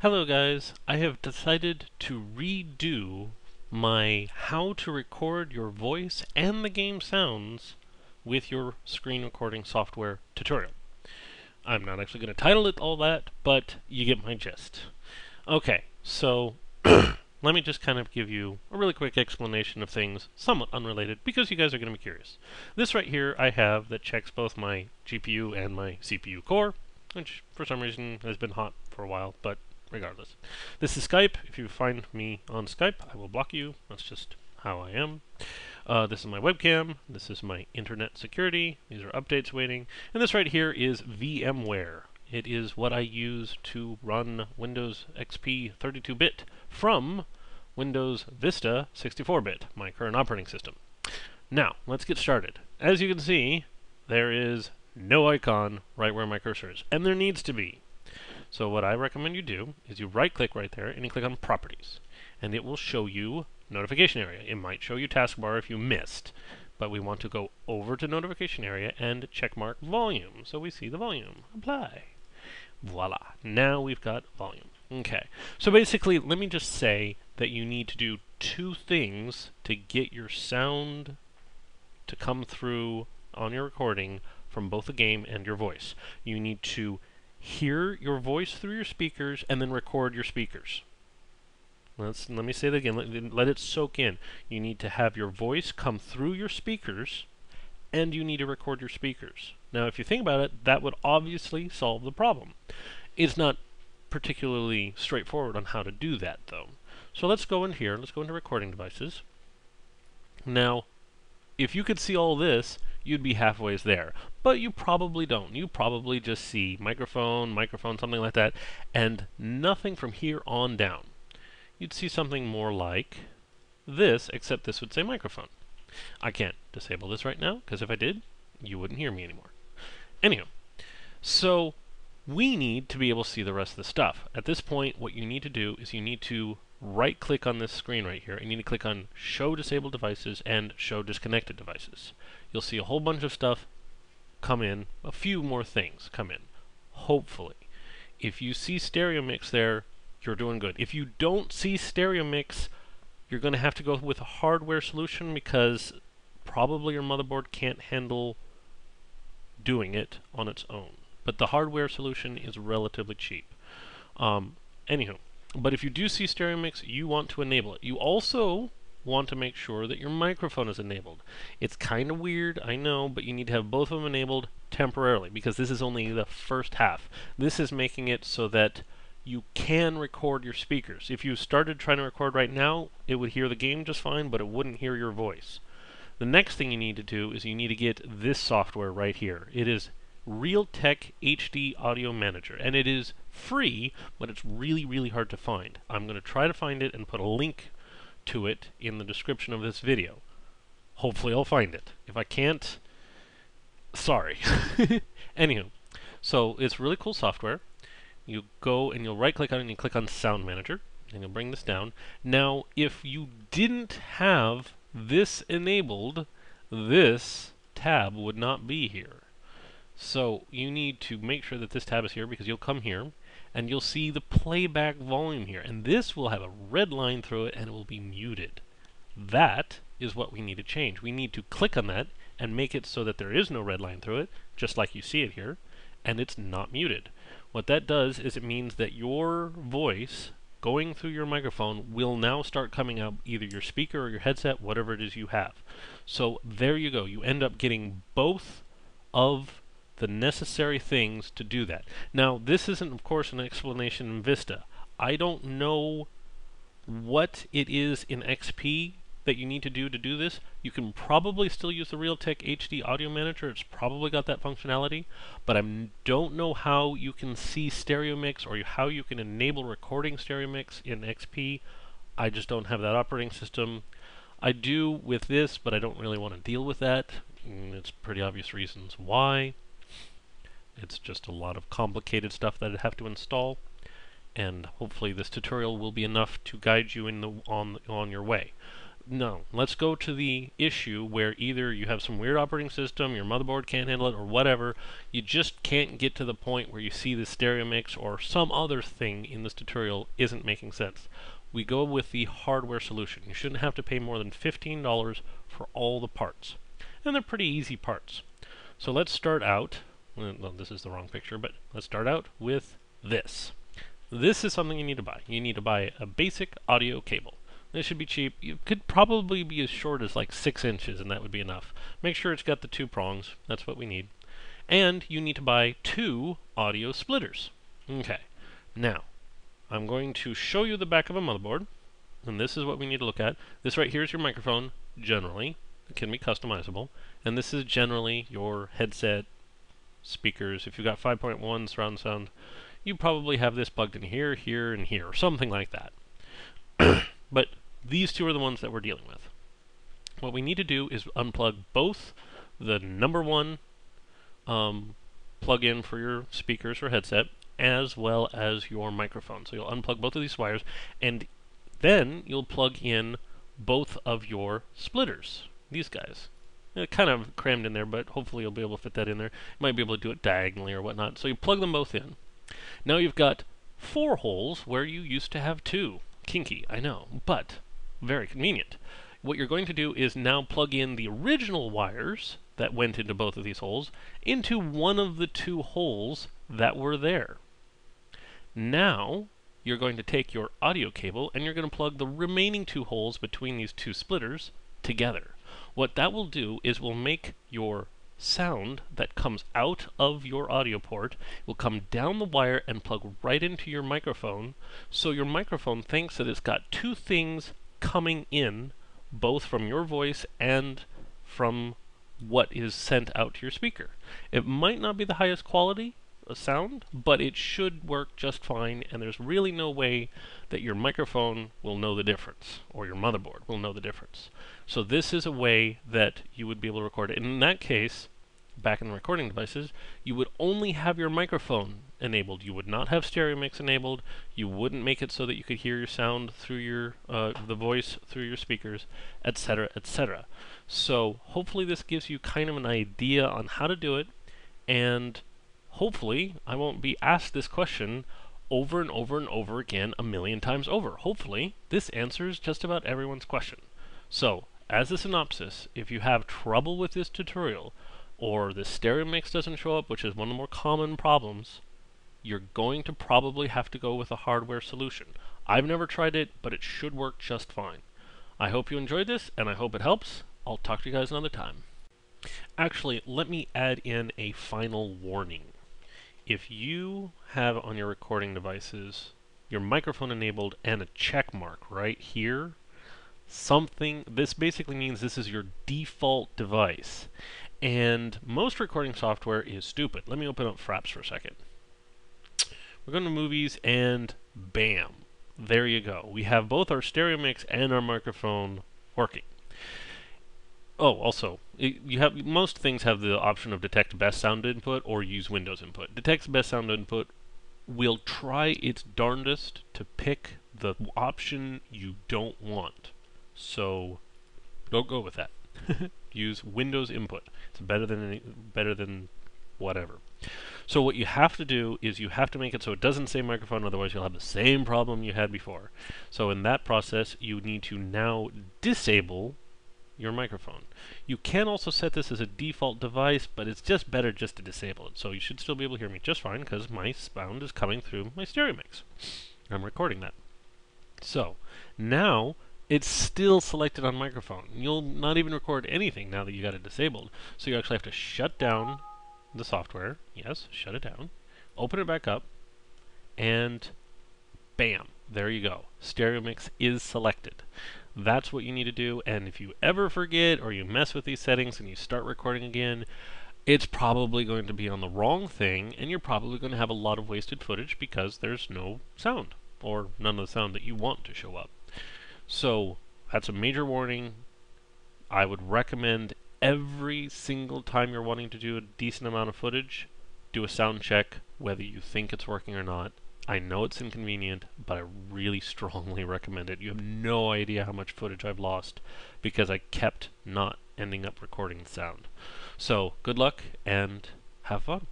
Hello guys, I have decided to redo my how to record your voice and the game sounds with your screen recording software tutorial. I'm not actually going to title it all that, but you get my gist. Okay, so let me just kind of give you a really quick explanation of things somewhat unrelated because you guys are going to be curious. This right here I have that checks both my GPU and my CPU core, which for some reason has been hot for a while, but regardless. This is Skype. If you find me on Skype, I will block you. That's just how I am. This is my webcam. This is my internet security. These are updates waiting. And this right here is VMware. It is what I use to run Windows XP 32-bit from Windows Vista 64-bit, my current operating system. Now, let's get started. As you can see, there is no icon right where my cursor is, and there needs to be. So what I recommend you do is you right-click right there and you click on Properties, and it will show you Notification Area. It might show you Taskbar if you missed, but we want to go over to Notification Area and checkmark Volume, so we see the volume. Apply. Voila. Now we've got volume. Okay. So basically, let me just say that you need to do two things to get your sound to come through on your recording from both the game and your voice. You need to hear your voice through your speakers and then record your speakers. Let me say that again. Let it soak in. You need to have your voice come through your speakers and you need to record your speakers. Now if you think about it, that would obviously solve the problem. It's not particularly straightforward on how to do that though. So let's go in here. Let's go into recording devices. Now if you could see all this, you'd be halfway there. But you probably don't. You probably just see microphone, something like that, and nothing from here on down. You'd see something more like this, except this would say microphone. I can't disable this right now, because if I did, you wouldn't hear me anymore. Anyhow, so we need to be able to see the rest of the stuff. At this point, what you need to do is you need to right-click on this screen right here, and you need to click on Show Disabled Devices and Show Disconnected Devices. You'll see a whole bunch of stuff come in, a few more things come in, hopefully. If you see Stereo Mix there, you're doing good. If you don't see Stereo Mix, you're going to have to go with a hardware solution because probably your motherboard can't handle doing it on its own. But the hardware solution is relatively cheap. Anywho. But if you do see Stereo Mix, you want to enable it. You also want to make sure that your microphone is enabled. It's kind of weird, I know, but you need to have both of them enabled temporarily because this is only the first half. This is making it so that you can record your speakers. If you started trying to record right now, it would hear the game just fine, but it wouldn't hear your voice. The next thing you need to do is you need to get this software right here. It is Realtek HD Audio Manager, and it is free, but it's really hard to find. I'm going to try to find it and put a link to it in the description of this video. Hopefully I'll find it. If I can't, sorry. Anywho, so it's really cool software. You go and you'll right click on it and you click on Sound Manager and you'll bring this down. Now if you didn't have this enabled, this tab would not be here. So you need to make sure that this tab is here because you'll come here and you'll see the playback volume here, and this will have a red line through it and it will be muted. That is what we need to change. We need to click on that and make it so that there is no red line through it, just like you see it here, and it's not muted. What that does is it means that your voice going through your microphone will now start coming out either your speaker or your headset, whatever it is you have. So there you go. You end up getting both of the necessary things to do that. Now this isn't of course an explanation in Vista. I don't know what it is in XP that you need to do this. You can probably still use the Realtek HD Audio Manager. It's probably got that functionality, but I don't know how you can see Stereo Mix or how you can enable recording Stereo Mix in XP. I just don't have that operating system. I do with this, but I don't really want to deal with that. It's pretty obvious reasons why. It's just a lot of complicated stuff that I'd have to install, and hopefully this tutorial will be enough to guide you on your way. no, let's go to the issue where either you have some weird operating system, your motherboard can't handle it, or whatever. You just can't get to the point where you see the stereo mix or some other thing in this tutorial isn't making sense. We go with the hardware solution. You shouldn't have to pay more than $15 for all the parts. And they're pretty easy parts. So let's start out, well, this is the wrong picture, but let's start out with this. This is something you need to buy. You need to buy a basic audio cable. This should be cheap. It could probably be as short as like 6 inches, and that would be enough. Make sure it's got the two prongs. That's what we need. And you need to buy 2 audio splitters. Okay, now I'm going to show you the back of a motherboard, and this is what we need to look at. This right here is your microphone, generally. It can be customizable. And this is generally your headset, speakers. If you've got 5.1 surround sound, you probably have this plugged in here, here, and here, or something like that. But these two are the ones that we're dealing with. What we need to do is unplug both the number one plug-in for your speakers or headset, as well as your microphone. So you'll unplug both of these wires, and then you'll plug in both of your splitters, these guys. They're kind of crammed in there, but hopefully you'll be able to fit that in there. You might be able to do it diagonally or whatnot. So you plug them both in. Now you've got 4 holes where you used to have 2. Kinky, I know, but very convenient. What you're going to do is now plug in the original wires that went into both of these holes into one of the 2 holes that were there. Now you're going to take your audio cable and you're going to plug the remaining 2 holes between these 2 splitters together. What that will do is will make your sound that comes out of your audio port will come down the wire and plug right into your microphone, so your microphone thinks that it's got 2 things coming in, both from your voice and from what is sent out to your speaker. It might not be the highest quality sound, but it should work just fine, and there's really no way that your microphone will know the difference, or your motherboard will know the difference. So this is a way that you would be able to record it. And in that case, back in the recording devices, you would only have your microphone enabled. You would not have stereo mix enabled. You wouldn't make it so that you could hear your sound through your the voice through your speakers, etc., etc. So hopefully this gives you kind of an idea on how to do it, and hopefully I won't be asked this question over and over and over again a million times over. Hopefully this answers just about everyone's question. So as a synopsis, if you have trouble with this tutorial or the stereo mix doesn't show up, which is one of the more common problems, you're going to probably have to go with a hardware solution. I've never tried it, but it should work just fine. I hope you enjoyed this, and I hope it helps. I'll talk to you guys another time. Actually, let me add in a final warning. If you have on your recording devices your microphone enabled and a check mark right here, this basically means this is your default device. And most recording software is stupid. Let me open up Fraps for a second. We're going to movies and bam, there you go. We have both our stereo mix and our microphone working. Oh, also, most things have the option of detect best sound input or use Windows input. Detects best sound input will try its darndest to pick the option you don't want. So don't go with that. Use Windows input. It's better than whatever. So what you have to do is you have to make it so it doesn't say microphone, otherwise you'll have the same problem you had before. So in that process, you need to now disable your microphone. You can also set this as a default device, but it's just better just to disable it. So you should still be able to hear me just fine because my sound is coming through my stereo mix. I'm recording that. So now it's still selected on microphone. You'll not even record anything now that you got it disabled. So you actually have to shut down the software. Yes, shut it down. Open it back up, and bam, there you go. Stereo mix is selected. That's what you need to do, and if you ever forget or you mess with these settings and you start recording again, it's probably going to be on the wrong thing, and you're probably going to have a lot of wasted footage because there's no sound, or none of the sound that you want to show up. So that's a major warning. I would recommend every single time you're wanting to do a decent amount of footage, do a sound check, whether you think it's working or not. I know it's inconvenient, but I really strongly recommend it. You have no idea how much footage I've lost because I kept not ending up recording the sound. So good luck and have fun.